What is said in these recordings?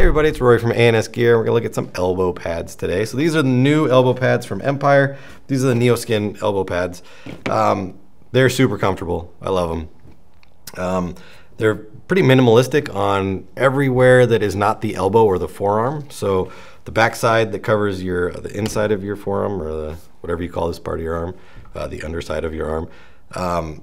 Hey everybody, it's Rory from ANS Gear. We're gonna look at some elbow pads today. So these are the new elbow pads from Empire. These are the Neoskin elbow pads. They're super comfortable. I love them. They're pretty minimalistic on everywhere that is not the elbow or the forearm. So the backside that covers the inside of your forearm, or the whatever you call this part of your arm, the underside of your arm.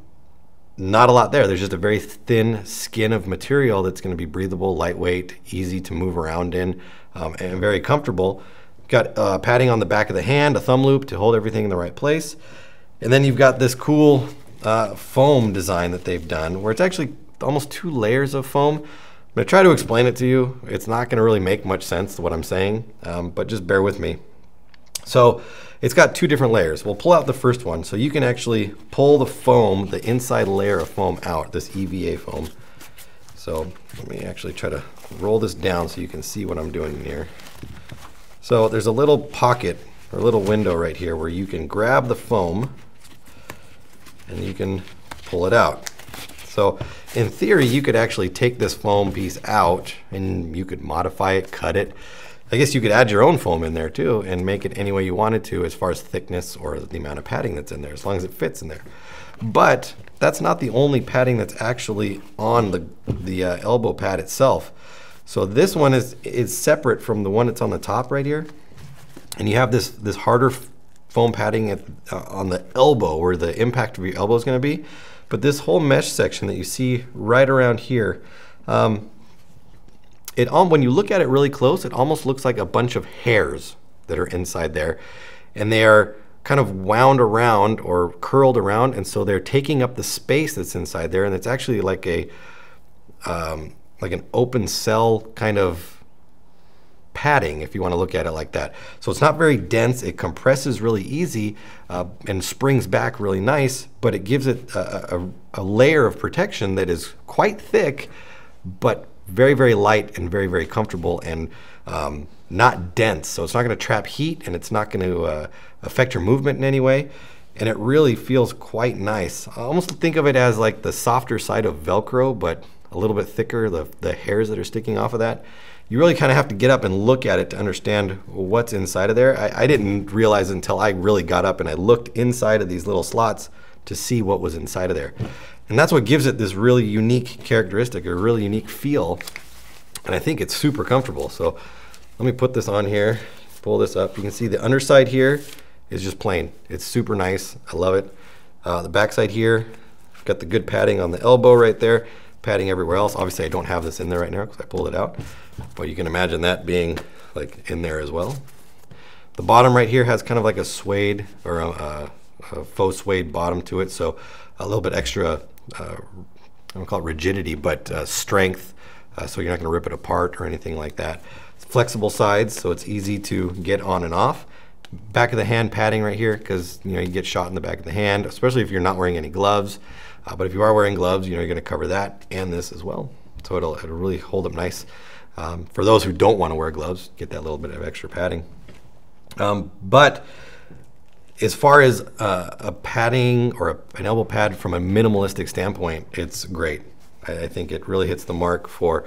Not a lot there. There's just a very thin skin of material that's going to be breathable, lightweight, easy to move around in, and very comfortable. Got padding on the back of the hand, a thumb loop to hold everything in the right place. And then you've got this cool foam design that they've done, where it's actually almost two layers of foam. I'm going to try to explain it to you. It's not going to really make much sense to what I'm saying, but just bear with me. So it's got two different layers. We'll pull out the first one. So you can actually pull the foam, the inside layer of foam out, this EVA foam. So let me actually try to roll this down so you can see what I'm doing here. So there's a little pocket or a little window right here where you can grab the foam and you can pull it out. So in theory, you could actually take this foam piece out and you could modify it, cut it. I guess you could add your own foam in there too and make it any way you wanted to as far as thickness or the amount of padding that's in there, as long as it fits in there. But that's not the only padding that's actually on the elbow pad itself. So this one is separate from the one that's on the top right here. And you have this harder foam padding on the elbow where the impact of your elbow is going to be. But this whole mesh section that you see right around here, when you look at it really close, it almost looks like a bunch of hairs that are inside there. And they are kind of wound around or curled around, and so they're taking up the space that's inside there, and it's actually like an open cell kind of padding, if you want to look at it like that. So it's not very dense, it compresses really easy and springs back really nice, but it gives it a layer of protection that is quite thick, but very, very light and very, very comfortable and not dense. So it's not going to trap heat and it's not going to affect your movement in any way. And it really feels quite nice. I almost think of it as like the softer side of Velcro, but a little bit thicker, the hairs that are sticking off of that. You really kind of have to get up and look at it to understand what's inside of there. I didn't realize until I really got up and I looked inside of these little slots to see what was inside of there. And that's what gives it this really unique characteristic, or really unique feel. And I think it's super comfortable. So let me put this on here, pull this up. You can see the underside here is just plain. It's super nice, I love it. The backside here, I've got the good padding on the elbow right there, padding everywhere else. Obviously I don't have this in there right now because I pulled it out, but you can imagine that being like in there as well. The bottom right here has kind of like a suede or a faux suede bottom to it. So a little bit extra, I don't call it rigidity, but strength. So you're not gonna rip it apart or anything like that. It's flexible sides, so it's easy to get on and off. Back of the hand padding right here, because you get shot in the back of the hand, especially if you're not wearing any gloves. But if you are wearing gloves, you're gonna cover that and this as well. So it'll really hold up nice. For those who don't wanna wear gloves, get that little bit of extra padding. But as far as a padding or an elbow pad from a minimalistic standpoint, it's great. I think it really hits the mark for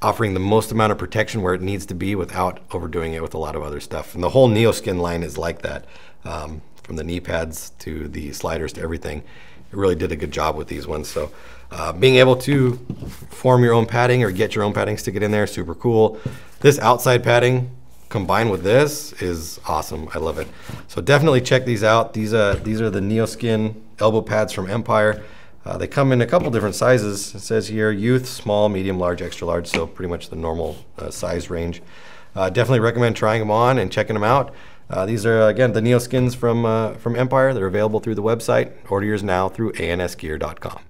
offering the most amount of protection where it needs to be without overdoing it with a lot of other stuff. And the whole Neoskin line is like that, from the knee pads to the sliders to everything. It really did a good job with these ones. So being able to form your own padding or get your own padding, stick it in there, super cool. This outside padding, combined with this, is awesome. I love it. So definitely check these out. These are the Neoskin elbow pads from Empire. They come in a couple different sizes. It says here youth, small, medium, large, extra large, so pretty much the normal size range. Definitely recommend trying them on and checking them out. These are, again, the Neoskins from Empire. They're available through the website. Order yours now through ansgear.com.